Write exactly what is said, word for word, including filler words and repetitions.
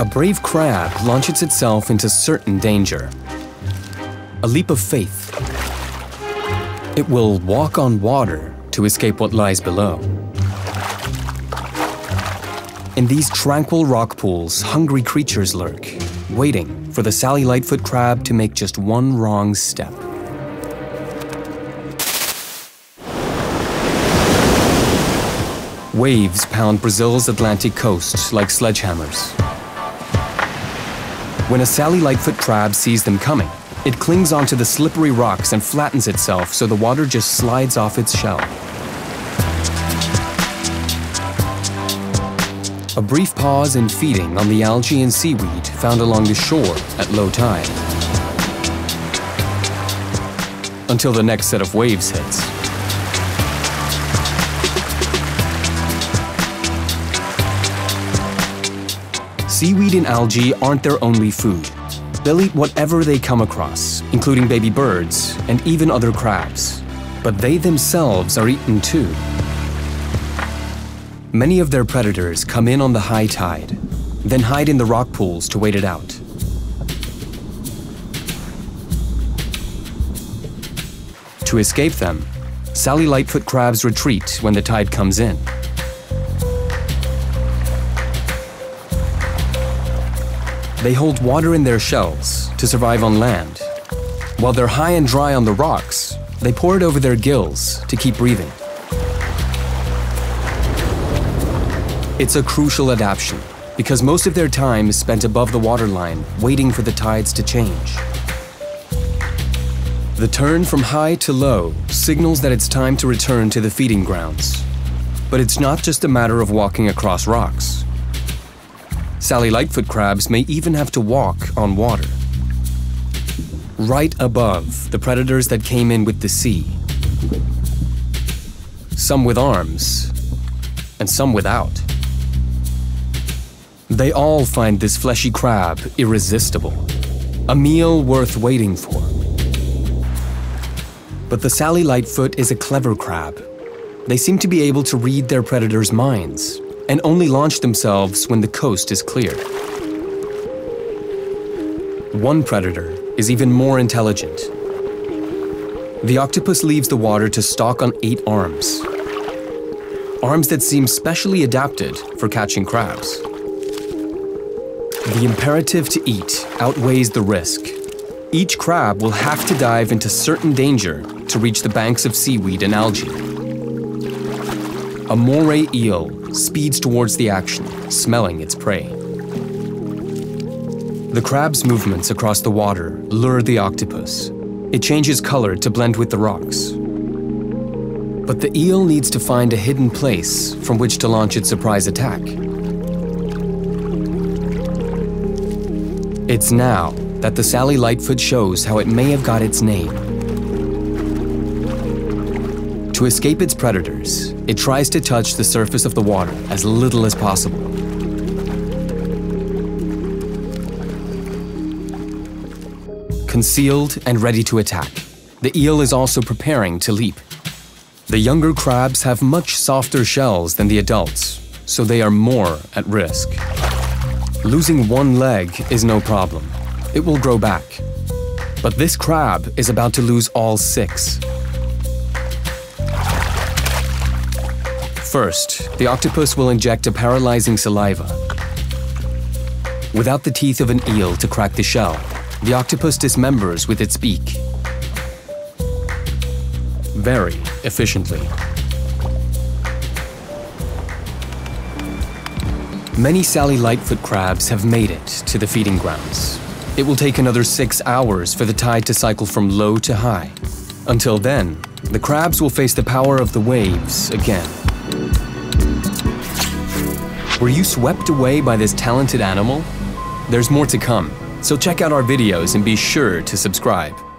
A brave crab launches itself into certain danger. A leap of faith. It will walk on water to escape what lies below. In these tranquil rock pools, hungry creatures lurk, waiting for the Sally Lightfoot crab to make just one wrong step. Waves pound Brazil's Atlantic coast like sledgehammers. When a Sally Lightfoot crab sees them coming, it clings onto the slippery rocks and flattens itself so the water just slides off its shell. A brief pause in feeding on the algae and seaweed found along the shore at low tide. Until the next set of waves hits. Seaweed and algae aren't their only food. They'll eat whatever they come across, including baby birds and even other crabs. But they themselves are eaten too. Many of their predators come in on the high tide, then hide in the rock pools to wait it out. To escape them, Sally Lightfoot crabs retreat when the tide comes in. They hold water in their shells to survive on land. While they're high and dry on the rocks, they pour it over their gills to keep breathing. It's a crucial adaptation because most of their time is spent above the waterline waiting for the tides to change. The turn from high to low signals that it's time to return to the feeding grounds. But it's not just a matter of walking across rocks. Sally Lightfoot crabs may even have to walk on water, right above the predators that came in with the sea. Some with arms, and some without. They all find this fleshy crab irresistible, a meal worth waiting for. But the Sally Lightfoot is a clever crab. They seem to be able to read their predators' minds, and only launch themselves when the coast is clear. One predator is even more intelligent. The octopus leaves the water to stalk on eight arms. Arms that seem specially adapted for catching crabs. The imperative to eat outweighs the risk. Each crab will have to dive into certain danger to reach the banks of seaweed and algae. A moray eel speeds towards the action, smelling its prey. The crab's movements across the water lure the octopus. It changes color to blend with the rocks. But the eel needs to find a hidden place from which to launch its surprise attack. It's now that the Sally Lightfoot shows how it may have got its name. To escape its predators, it tries to touch the surface of the water as little as possible. Concealed and ready to attack, the eel is also preparing to leap. The younger crabs have much softer shells than the adults, so they are more at risk. Losing one leg is no problem. It will grow back. But this crab is about to lose all six. First, the octopus will inject a paralyzing saliva. Without the teeth of an eel to crack the shell, the octopus dismembers with its beak. Very efficiently. Many Sally Lightfoot crabs have made it to the feeding grounds. It will take another six hours for the tide to cycle from low to high. Until then, the crabs will face the power of the waves again. Were you swept away by this talented animal? There's more to come, so check out our videos and be sure to subscribe.